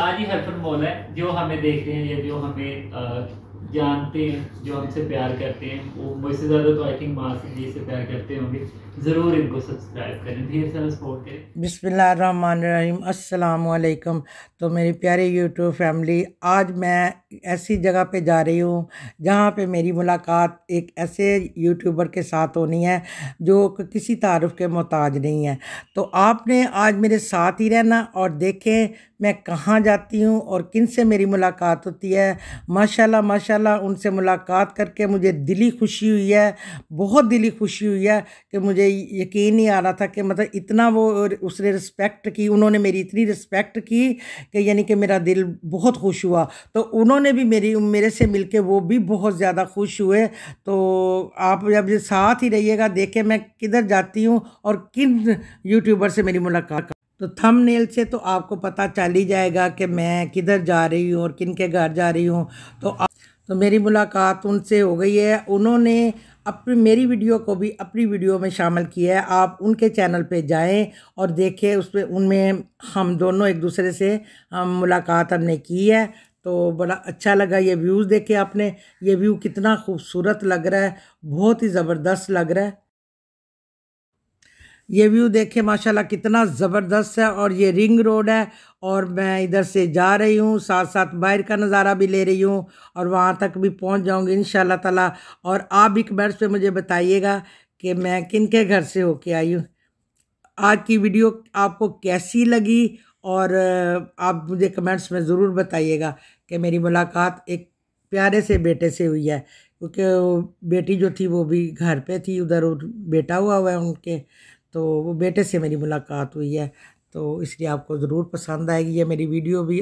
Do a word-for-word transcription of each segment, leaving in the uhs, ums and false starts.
मा जी हरफुल मौला है, जो हमें देख रहे हैं या जो हमें जानते हैं, जो हमसे प्यार करते हैं, वो मुझसे ज़्यादा तो आई थिंक माँ जी से प्यार करते होंगे। ज़रूर इनको सब्सक्राइब करें, धीरे से सपोर्ट करें। बिस्मिल्लाहिर्रहमानिर्रहीम, अस्सलाम वालेकुम। तो मेरी प्यारी यूट्यूब फैमिली, आज मैं ऐसी जगह पे जा रही हूँ जहाँ पे मेरी मुलाकात एक ऐसे यूट्यूबर के साथ होनी है जो किसी तारुफ के मोहताज नहीं है। तो आपने आज मेरे साथ ही रहना और देखें मैं कहाँ जाती हूँ और किन से मेरी मुलाकात होती है। माशाल्लाह माशाल्लाह उनसे मुलाकात करके मुझे दिली खुशी हुई है, बहुत दिली खुशी हुई है कि मुझे यकीन नहीं आ रहा था कि मतलब इतना वो उसने रिस्पेक्ट की, उन्होंने मेरी इतनी रिस्पेक्ट की कि यानी कि मेरा दिल बहुत खुश हुआ। तो उन्होंने भी मेरी मेरे से मिलके वो भी बहुत ज़्यादा खुश हुए। तो आप जब साथ ही रहिएगा, देखें मैं किधर जाती हूँ और किन यूट्यूबर से मेरी मुलाकात। तो थंबनेल से तो आपको पता चल ही जाएगा कि मैं किधर जा रही हूँ और किन के घर जा रही हूँ। तो आप, तो मेरी मुलाकात उनसे हो गई है। उन्होंने अपनी मेरी वीडियो को भी अपनी वीडियो में शामिल किया है। आप उनके चैनल पे जाएं और देखें, उस पर उनमें हम दोनों एक दूसरे से हम मुलाकात हमने की है। तो बड़ा अच्छा लगा। ये व्यूज़ देखे आपने, ये व्यू कितना खूबसूरत लग रहा है, बहुत ही ज़बरदस्त लग रहा है। ये व्यू देखे माशाल्लाह कितना ज़बरदस्त है। और ये रिंग रोड है और मैं इधर से जा रही हूँ, साथ साथ बाहर का नज़ारा भी ले रही हूँ और वहाँ तक भी पहुँच जाऊँगी इंशाल्लाह ताला। और आप भी कमेंट्स पे मुझे बताइएगा कि मैं किन के घर से होके आई हूँ। आज की वीडियो आपको कैसी लगी और आप मुझे कमेंट्स में ज़रूर बताइएगा कि मेरी मुलाकात एक प्यारे से बेटे से हुई है, क्योंकि बेटी जो थी वो भी घर पर थी, उधर बेटा हुआ हुआ है उनके, तो वो बेटे से मेरी मुलाकात हुई है। तो इसलिए आपको ज़रूर पसंद आएगी ये मेरी वीडियो भी।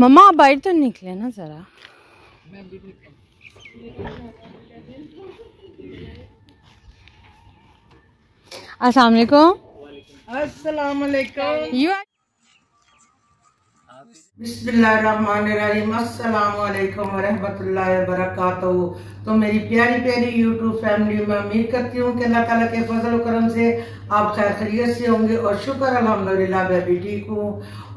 मम्मा आप बाहर तो निकले ना जरा। अस्सलाम वालेकुम। अस्सलाम वालेकुम। यू आर बिस्मिल्लाहिर्रहमानिर्रहीम। अस्सलाम वालेकुम व रहमतुल्लाहि व बरकातहू। तो मेरी प्यारी प्यारी यूट्यूब फैमिली में उम्मीद करती हूँ कि अल्लाह ताला के फजल करम से आप खैर खैरियत से होंगे और शुक्र अल्हम्दुलिल्लाह मैं भी ठीक हूँ।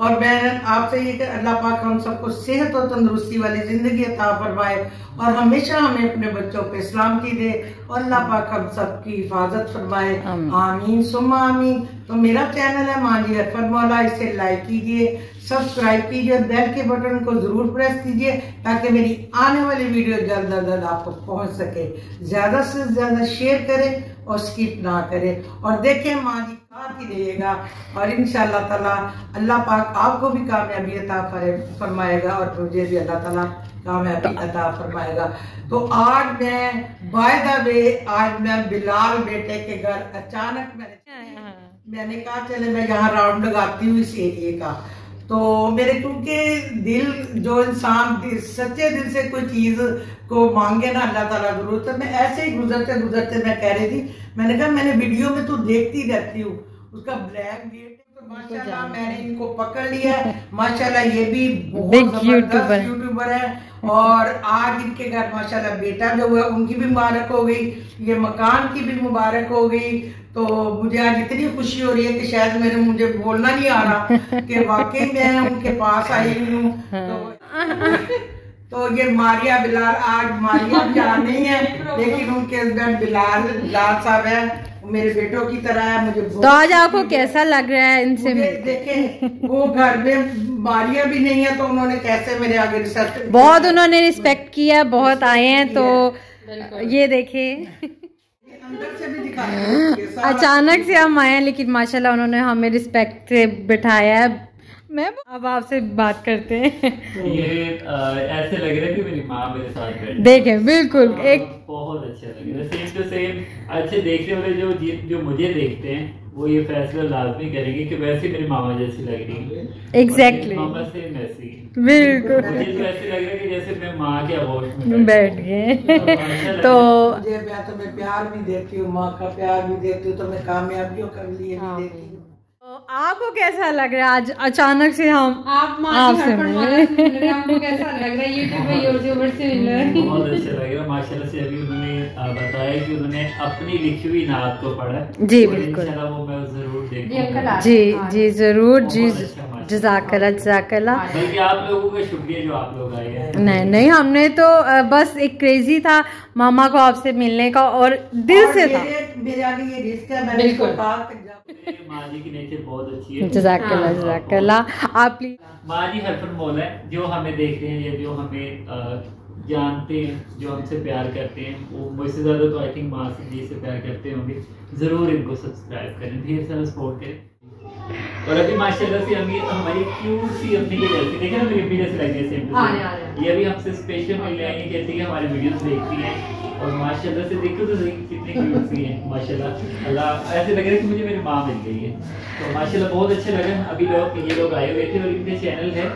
और बहन आपसे ये कि अल्लाह पाक हम सबको सेहत और तंदरुस्ती वाली ज़िंदगी अता फरमाए और हमेशा हमें अपने बच्चों पे सलामती दे और अल्लाह पाक हम सबकी हिफाजत फरमाए, आमीन सुम्मा आमीन। तो मेरा चैनल है माँ जी हरफन मौला, इसे लाइक कीजिए, सब्सक्राइब कीजिए और बेल के बटन को ज़रूर प्रेस कीजिए ताकि मेरी आने वाली वीडियो जल्द अज जल्द आपको पहुंच सके। ज्यादा से ज्यादा शेयर करें और स्किप ना करें और देखें माँ जी साथ ही रहिएगा और इंशाअल्लाह ताला अल्लाह पाक आपको भी कामयाबी अता फरमाएगा और मुझे भी अल्लाह ताला कामयाबी अता फरमाएगा। तो आज मैं बाय द वे आज मैं बिलाल बेटे के घर अचानक मैंने मैंने कहा चले मैं यहाँ राउंड लगाती हूँ इस एरिए का। तो मेरे क्योंकि दिल जो इंसान सच्चे दिल से कोई चीज़ को मांगे ना अल्लाह ताला जरूर। तो मैं ऐसे ही गुजरते गुजरते मैं कह रही थी, मैंने कहा मैंने वीडियो में तो देखती रहती हूँ उसका ब्लैक गेट। तो माशाल्लाह मैंने इनको पकड़ लिया है, माशाल्लाह ये भी बहुत जबरदस्त यूट्यूबर है और आज इनके घर माशाल्लाह बेटा जो हुआ उनकी भी मुबारक हो गई, ये मकान की भी मुबारक हो गई। तो मुझे आज इतनी खुशी हो रही है कि शायद मेरे मुझे बोलना नहीं आ रहा कि वाकई मैं उनके पास आई हूँ। तो, तो ये मारिया बिलाल, आज मारिया क्या नहीं है लेकिन उनके हस्बैंड बिलाल बिलाल साहब है, मेरे बेटों की तरह है। मुझे तो आज आपको कैसा लग रहा है इनसे देखें? वो घर में मारिया भी नहीं है तो उन्होंने कैसे मेरे आगे रिस्पेक्ट बहुत उन्होंने रिस्पेक्ट किया, बहुत आए हैं। तो ये देखे अंदर से भी दिखाया, अचानक से हम आए लेकिन माशाल्लाह उन्होंने हमें रिस्पेक्ट से बिठाया। मैं अब आपसे बात करते हैं। ये ऐसे लग रहा है कि मेरी माँ मेरे साथ बैठी देखे, बिल्कुल एक बहुत अच्छा लग रहा है। सेम टू सेम अच्छे देखने वाले जो जो मुझे देखते हैं वो ये फैसला लाजमी करेंगे कि वैसे मेरी मामा जैसी लग रही है, एग्जैक्टली मामा से वैसी, बिल्कुल वैसे लग रहा है कि जैसे मैं माँ के अबाउट में बैठ गए। तो मुझे तो मैं प्यार भी देती हूँ, माँ का प्यार भी देती हूँ, तो मैं कामयाबियों कर लिए देती हूँ। आपको कैसा लग रहा है आज अचानक से हम आप आपसे मिले? आपको कैसा लग रहा है यूट्यूबर से मिलना? बहुत अच्छा लग रहा है माशाल्लाह से। अभी उन्होंने बताया कि उन्होंने अपनी लिखी हुई नात को पढ़ा जी, बिल्कुल वो मैं जरूर देखूंगा जी जी जरूर जी। जज़ाकल्लाह जज़ाकल्लाह। बल्कि आप लोगों का शुक्रिया जो आप लोग आए हैं। नहीं नहीं हमने तो बस एक क्रेजी था मामा को आपसे मिलने का और दिल और से था। मेरे आगे ये रिस्क है, मैंने इसको कहा कि माँ जी की नेचर बहुत अच्छी है। जज़ाकल्लाह जज़ाकल्लाह। आप प्लीज माँ जी हरफन मौला जो हमें देख रहे हैं, जो हमें जानते हैं, जो हमसे प्यार करते हैं, वो मुझसे ज़्यादा तो आई थिंक माँ से जी से प्यार करते होंगे। ज़रूर इनको सब्सक्राइब करें, ढेर सारा सपोर्ट करें। और अभी माशाल्लाह से अम्मी हमारी क्यूट सी अम्मी के जैसी देखिए ना, अम्मी जैसे लग रही है। ये अभी हमसे स्पेशल मिलने आई है, कहती है हमारी वीडियोस देखती हैं और माशाल्लाह से देखो तो कितनी क्यूट सी हैं माशाल्लाह। अल्लाह ऐसे लग रहा है कि मुझे मेरी माँ मिल गई है। तो माशाल्लाह बहुत अच्छा लगा। अभी लोग ये लोग आए हुए थे और इनके चैनल है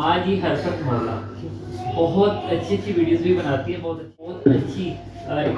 माँ जी हरफन मौला, बहुत अच्छी अच्छी वीडियोस भी बनाती है, बहुत बहुत अच्छी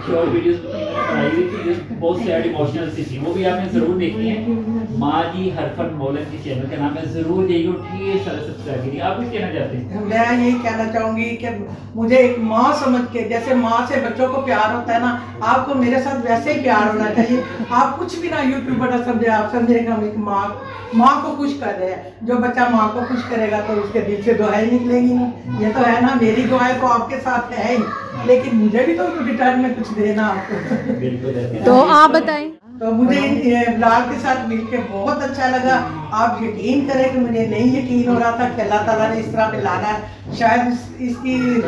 शॉर्ट वीडियोस बनाई हुई थी, बहुत सैड इमोशनल सी थी, वो भी आपने ज़रूर देखनी है। माँ जी हरफन मौला के चैनल का नाम है, ज़रूर जाइए और ठीक सारा सब्सक्राइब कीजिए। आप भी कहना चाहते हैं? मैं यही कहना चाहूँगी कि मुझे एक माँ समझ के, जैसे माँ से बच्चों को प्यार होता है ना, आपको मेरे साथ वैसे ही प्यार होना चाहिए। आप कुछ भी ना यूट्यूबर ना समझे, आप समझेंगे हम एक माँ माँ को खुश कर रहे हैं। जो बच्चा माँ को खुश करेगा तो उसके दिल से दुआएं निकलेगी ना, ये तो है ना। मेरी दुआएं तो आपके साथ है ही, लेकिन मुझे भी तो रिटर्न में कुछ देना आपको। तो आप बताएं। तो मुझे बिलाल के साथ मिलके बहुत अच्छा लगा। आप यकीन करें कि मुझे नहीं यकीन हो रहा था कि अल्लाह ताला ने इस तरह मिलाना है। शायद इस, इसकी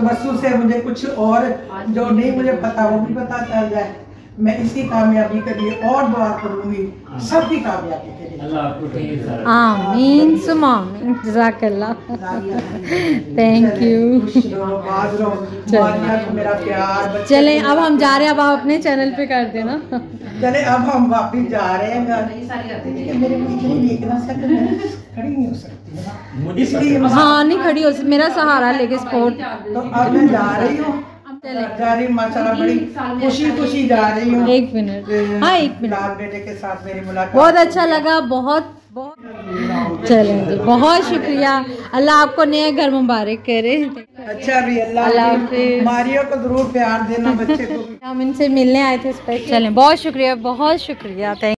तवस्सुल से मुझे कुछ और जो नहीं मुझे पता वो भी पता चल जाए। मैं इसकी कामयाबी के लिए और दुआ करूँगी, सबकी कामयाबी के लिए। अल्लाह आपको तौफीक। आमीन सुमा आमीन। जज़ाकल्लाह। Thank you. चलें अब हम जा रहे हैं, अब आप अपने चैनल पे कर देना। चले अब हम वापस जा रहे हैं। हाँ नहीं खड़ी हो सकती, मेरा सहारा लेके स्पोर्ट। तो अब मैं जा रही हूँ, जा रही माशाल्लाह, बड़ी खुशी खुशी जा रही हूँ। एक मिनट, हाँ एक मिनट, बेटे के साथ मेरी मुलाकात बहुत अच्छा लगा, बहुत बहुत। चलें जी, बहुत शुक्रिया। अल्लाह आपको नया घर मुबारक करे। अच्छा भी अल्लाह, मारियो को जरूर प्यार देना बच्चे को। हम इनसे मिलने आए थे स्पेशल। चलें बहुत शुक्रिया, बहुत शुक्रिया।